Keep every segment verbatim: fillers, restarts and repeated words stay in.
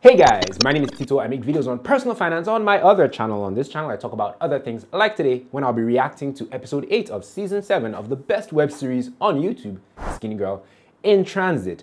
Hey guys, my name is Tito. I make videos on personal finance on my other channel. On this channel, I talk about other things like today when I'll be reacting to episode eight of season seven of the best web series on YouTube, Skinny Girl in Transit.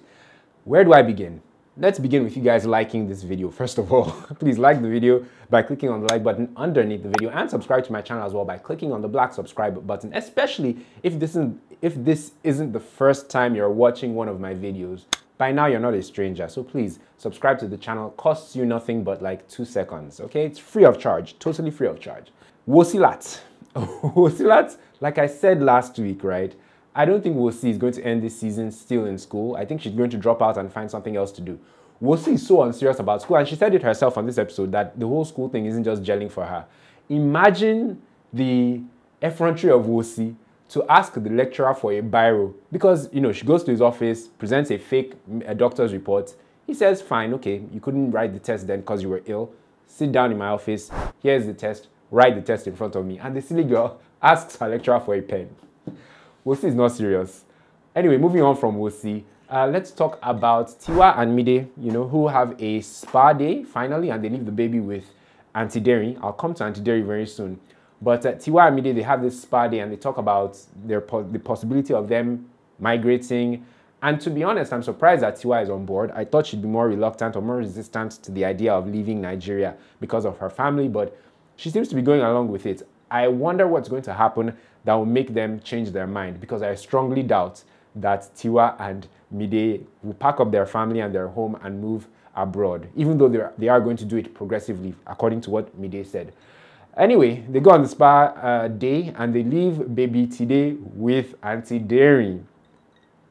Where do I begin? Let's begin with you guys liking this video. First of all, please like the video by clicking on the like button underneath the video and subscribe to my channel as well by clicking on the black subscribe button, especially if this isn't, if this isn't the first time you're watching one of my videos. By now, you're not a stranger, so please subscribe to the channel. Costs you nothing but like two seconds, okay? It's free of charge, totally free of charge. Wosi lat. Wosi lat, like I said last week, right? I don't think Wosi is going to end this season still in school. I think she's going to drop out and find something else to do. Wosi is so unserious about school, and she said it herself on this episode that the whole school thing isn't just gelling for her. Imagine the effrontery of Wosi to ask the lecturer for a biro, because, you know, she goes to his office, presents a fake a doctor's report. He says, fine, okay, you couldn't write the test then because you were ill. Sit down in my office. Here's the test. Write the test in front of me. And the silly girl asks her lecturer for a pen. Wosi is not serious. Anyway, moving on from Wosi, uh, let's talk about Tiwa and Mide, you know, who have a spa day finally, and they leave the baby with Aunty Derin. I'll come to Aunty Derin very soon. But at Tiwa and Mide, they have this spa day and they talk about their po the possibility of them migrating. And to be honest, I'm surprised that Tiwa is on board. I thought she'd be more reluctant or more resistant to the idea of leaving Nigeria because of her family, but she seems to be going along with it. I wonder what's going to happen that will make them change their mind, because I strongly doubt that Tiwa and Mide will pack up their family and their home and move abroad, even though they are, they are going to do it progressively, according to what Mide said. Anyway, they go on the spa uh, day and they leave baby Tide with Aunty Derin.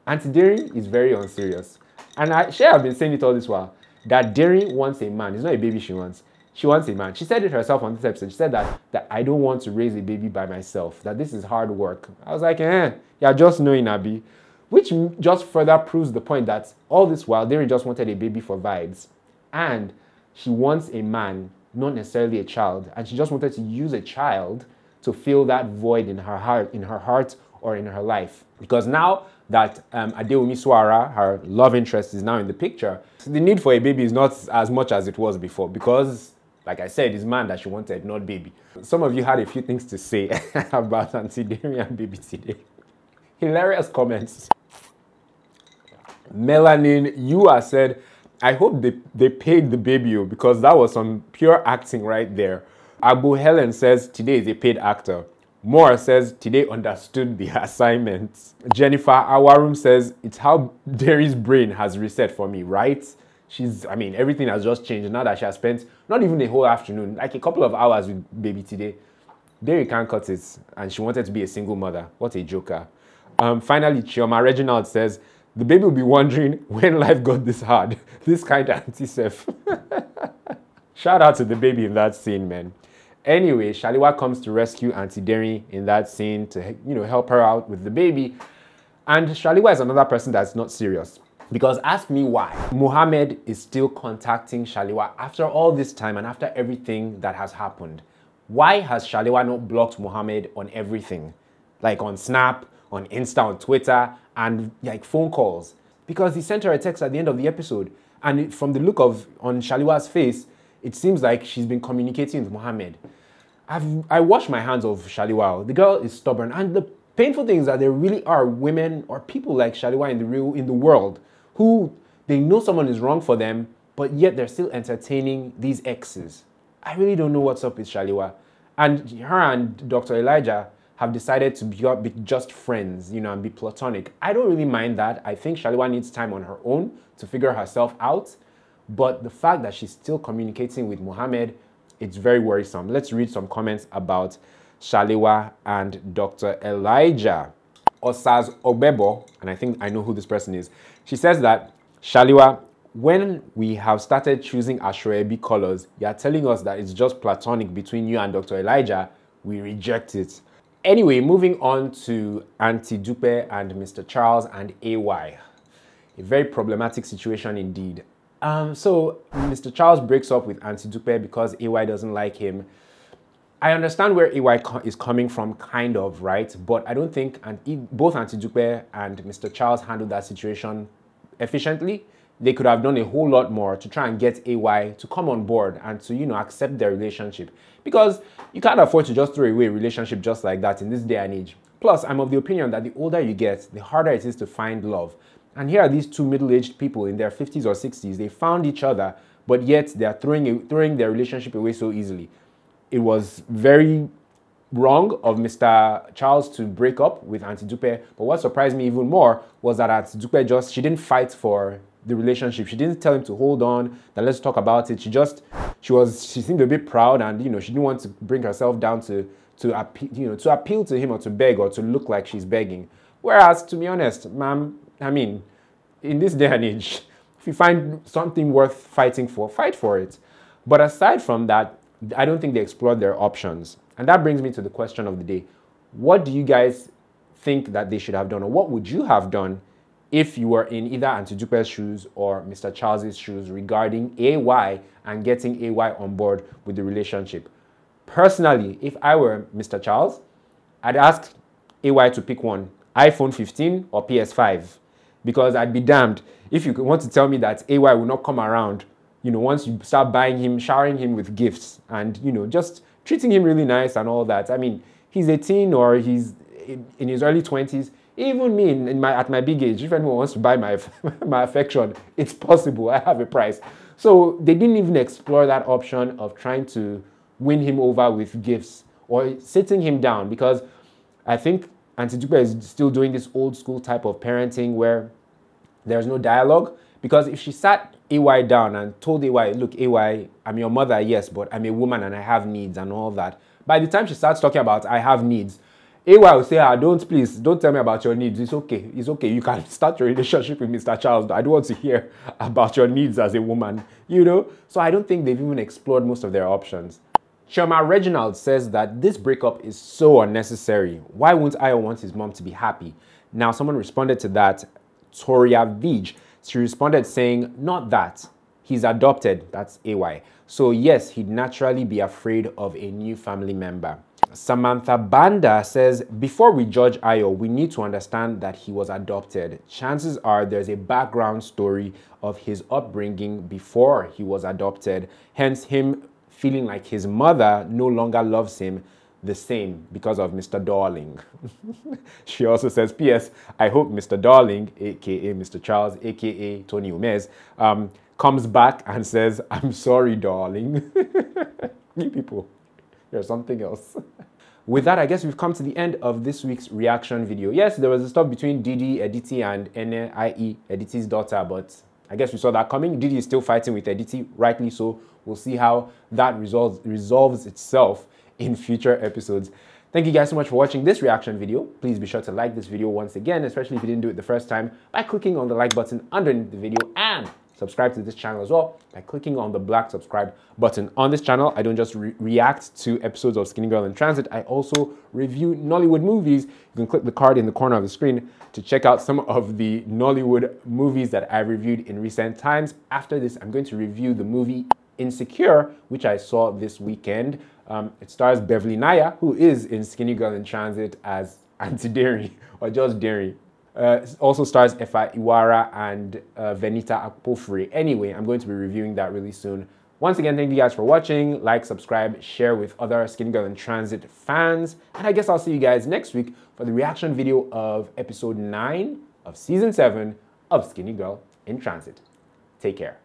Aunty Derin is very unserious. And I sure have been saying it all this while, that Derin wants a man. It's not a baby she wants. She wants a man. She said it herself on this episode. She said that, that I don't want to raise a baby by myself, that this is hard work. I was like, eh, yeah, just knowing Abi. Which just further proves the point that all this while, Derin just wanted a baby for vibes. And she wants a man, not necessarily a child, and she just wanted to use a child to fill that void in her heart, in her heart or in her life. Because now that um, Adewumi Suara, her love interest, is now in the picture, the need for a baby is not as much as it was before, because, like I said, it's man that she wanted, not baby. Some of you had a few things to say about Aunty Derin and baby Tide. Hilarious comments. Melanin, you are said, I hope they, they paid the baby, because that was some pure acting right there. Abu Helen says, Tide is a paid actor. Moore says, Tide understood the assignment. Jennifer Awarum says, it's how Deri's brain has reset for me, right? She's, I mean, everything has just changed now that she has spent not even a whole afternoon, like a couple of hours with baby Tide. Deri can't cut it, and she wanted to be a single mother. What a joker. Um, finally, Chioma Reginald says, the baby will be wondering when life got this hard. This kind of anti-sef. Shout out to the baby in that scene, man. Anyway, Shalewa comes to rescue Aunty Derin in that scene to, you know, help her out with the baby. And Shalewa is another person that's not serious. Because ask me why. Mohammed is still contacting Shalewa after all this time and after everything that has happened. Why has Shalewa not blocked Mohammed on everything? Like on Snap, on Insta, on Twitter, and like phone calls, because he sent her a text at the end of the episode, and it, from the look of on Shalewa's face, it seems like she's been communicating with Mohammed. I've I wash my hands of Shalewa. The girl is stubborn, and the painful thing is that there really are women or people like Shalewa in the real in the world who they know someone is wrong for them, but yet they're still entertaining these exes. I really don't know what's up with Shalewa, and her and Doctor Elijah have decided to be, be just friends, you know, and be platonic. I don't really mind that. I think Shalewa needs time on her own to figure herself out. But the fact that she's still communicating with Mohammed, it's very worrisome. Let's read some comments about Shalewa and Doctor Elijah. Osaz Obebo, and I think I know who this person is, she says that, Shalewa, when we have started choosing Ashwebi colors, you are telling us that it's just platonic between you and Doctor Elijah. We reject it. Anyway, moving on to Aunty Dupe and Mister Charles and A Y. A very problematic situation indeed. Um, so Mister Charles breaks up with Aunty Dupe because A Y doesn't like him. I understand where A Y co is coming from, kind of, right? But I don't think and both Aunty Dupe and Mister Charles handled that situation efficiently. they could have done a whole lot more to try and get A Y to come on board and to, you know, accept their relationship. Because you can't afford to just throw away a relationship just like that in this day and age. Plus, I'm of the opinion that the older you get, the harder it is to find love. And here are these two middle-aged people in their fifties or sixties. They found each other, but yet they are throwing, throwing their relationship away so easily. It was very wrong of Mister Charles to break up with Aunty Dupe. But what surprised me even more was that Aunty Dupe just, she didn't fight for the relationship. She didn't tell him to hold on, that let's talk about it. She just, she was, she seemed a bit proud, and, you know, she didn't want to bring herself down to, to appeal, you know, to appeal to him or to beg or to look like she's begging. Whereas, to be honest, ma'am, I mean, in this day and age, if you find something worth fighting for, fight for it. But aside from that, I don't think they explored their options. And that brings me to the question of the day. What do you guys think that they should have done? Or what would you have done if you were in either Aunty Dupe's shoes or Mister Charles' shoes regarding A Y and getting A Y on board with the relationship? Personally, if I were Mister Charles, I'd ask A Y to pick one, iPhone fifteen or P S five. Because I'd be damned if you want to tell me that A Y will not come around, you know, once you start buying him, showering him with gifts and, you know, just treating him really nice and all that. I mean, he's eighteen or he's in his early twenties. Even me, in my, at my big age, if anyone wants to buy my, my affection, it's possible. I have a price. So they didn't even explore that option of trying to win him over with gifts or sitting him down, because I think Aunty Dupe is still doing this old school type of parenting where there's no dialogue. Because if she sat A Y down and told A Y, look, A Y, I'm your mother, yes, but I'm a woman and I have needs and all that. By the time she starts talking about, I have needs, A Y will say, ah, don't, please, don't tell me about your needs. It's okay. It's okay. You can start your relationship with Mister Charles. I don't want to hear about your needs as a woman, you know? So I don't think they've even explored most of their options. Shoma Reginald says that this breakup is so unnecessary. Why won't Ayo want his mom to be happy? Now, someone responded to that, Toria Vij. She responded saying, not that. He's adopted. That's A Y. So yes, he'd naturally be afraid of a new family member. Samantha Banda says, before we judge Ayo, we need to understand that he was adopted. Chances are there's a background story of his upbringing before he was adopted. Hence him feeling like his mother no longer loves him the same because of Mister Darling. She also says, P S I hope Mister Darling, aka Mister Charles, aka Tony Umez, um, comes back and says, I'm sorry, darling. You people, there's something else. With that, I guess we've come to the end of this week's reaction video. Yes, there was a stuff between Didi, Editi, and Ene, that is. Editi's daughter, but I guess we saw that coming. Didi is still fighting with Editi, rightly so. We'll see how that resolves, resolves itself in future episodes. Thank you guys so much for watching this reaction video. Please be sure to like this video once again, especially if you didn't do it the first time, by clicking on the like button underneath the video, and subscribe to this channel as well by clicking on the black subscribe button. On this channel, I don't just re react to episodes of Skinny Girl in Transit. I also review Nollywood movies. You can click the card in the corner of the screen to check out some of the Nollywood movies that I've reviewed in recent times. After this, I'm going to review the movie Insecure, which I saw this weekend. Um, it stars Beverly Naya, who is in Skinny Girl in Transit as Aunty Derin, or just Derin. Uh, also stars Efa Iwara and uh, Venita Akpofure. Anyway, I'm going to be reviewing that really soon. Once again, thank you guys for watching. Like, subscribe, share with other Skinny Girl in Transit fans. And I guess I'll see you guys next week for the reaction video of episode nine of season seven of Skinny Girl in Transit. Take care.